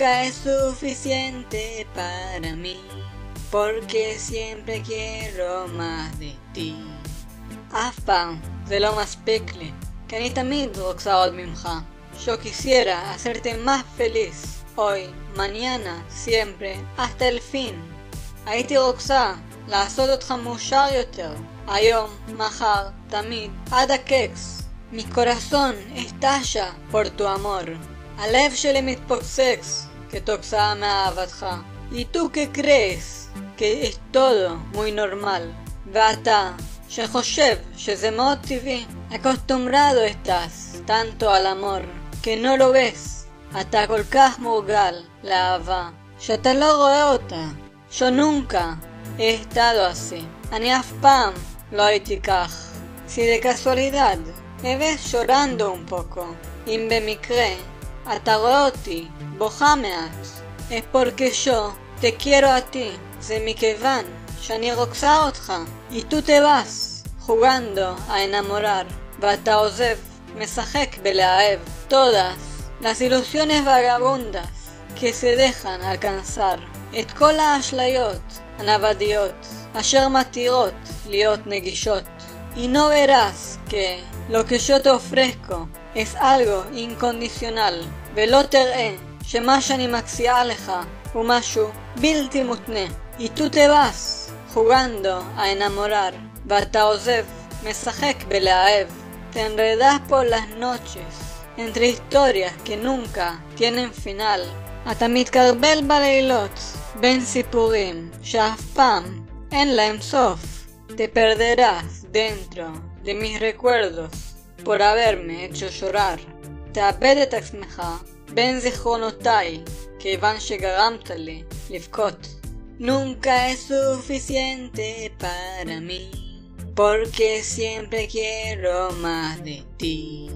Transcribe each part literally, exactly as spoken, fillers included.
Nunca es suficiente para mí, porque siempre quiero más de ti. אף פעם זה לא מספיק לי, כי אני תמיד רוצה עוד ממך. Yo quisiera hacerte más feliz, hoy, mañana, siempre, hasta el fin. הייתי רוצה לעשות אותך מאושר יותר, היום, מחר, תמיד, עד הקץ. Mi corazón estalla por tu amor. הלב שלי מתפוצץ כתוצאה מאהבתך. Y tú que crees que es todo muy normal. ואתה, שחושב שזה מאוד טבעי, acostumbrado estás tanto al amor que no lo ves. אתה כל כך מורגל לאהבה שאתה לא רואה אותה. Yo nunca he estado así. אני אף פעם לא הייתי כך. Si de casualidad me ves llorando un poco, אם במקרה אתה רואה אותי בוכה מעט, es porque yo te quiero a ti. זה מכיוון שאני רוצה אותך. Y tú te vas jugando a enamorar, ואתה עוזב, משחק בלאהב. Todas las ilusiones vagabundas que se dejan alcanzar, את כל האשליות הנוודיות אשר מתירות להיות נגישות. Y no verás que lo que yo te ofrezco es algo incondicional, ולא תראה שמה שאני מציעה לך הוא משהו בלתי מותנה. Y tú te vas jugando a enamorar, ואתה עוזב, משחק בלאהב. Te enredas por las noches entre historias que nunca tienen final. אתה מתקרבל בלילות בין סיפורים שאף פעם אין להם סוף. Te perderás dentro de mis recuerdos por haberme hecho llorar. תאבד את עצמך בין זיכרונותיי כיוון שגרמת לי לבכות. Nunca es suficiente para mí, porque siempre quiero más de ti.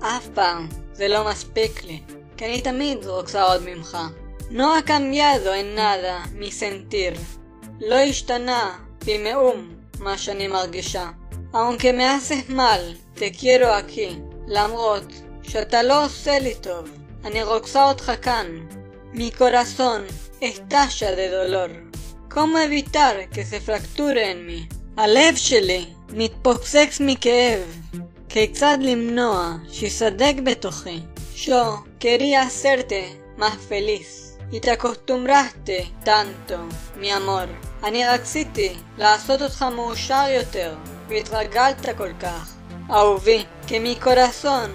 אף פעם זה לא מספיק לי, כי אני תמיד רוצה עוד ממך. No ha cambiado en nada mi sentir. לא השתנה במאום מה שאני מרגישה. Aunque me haces mal, te quiero aquí. למרות שאתה לא עושה לי טוב, אני רוצה אותך כאן. Mi corazón estalla de dolor. ¿Cómo evitar que se fracture en mí? הלב שלי מתפוצץ מכאב. כיצד למנוע שיסדק בתוכי? Yo quería hacerte más feliz y te acostumbraste tanto, mi amor. אני רציתי לעשות אותך מאושר יותר והתרגלת כל כך. אהובי, que mi corazón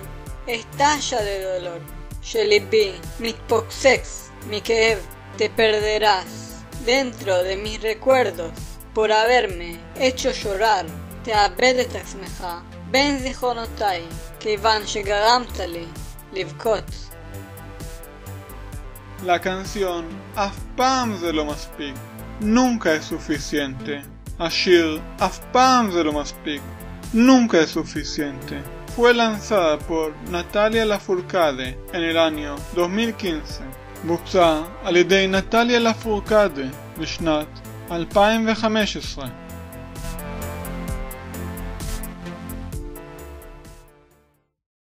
estalla de dolor. שליבי מתפוצץ מכאב. Te perderás dentro de mis recuerdos por haberme hecho llorar. תאבד את עצמך בין זיכרונותיי כיוון שגרמת לי לבכות. La canción אף פעם זה לא מספיק, Nunca es suficiente. השיר אף פעם זה לא מספיק, Nunca es suficiente, fue lanzada por Natalia Lafourcade en el año dos mil quince. בוצעה על ידי נטליה לפורקדה בשנת אלפיים וחמש עשרה.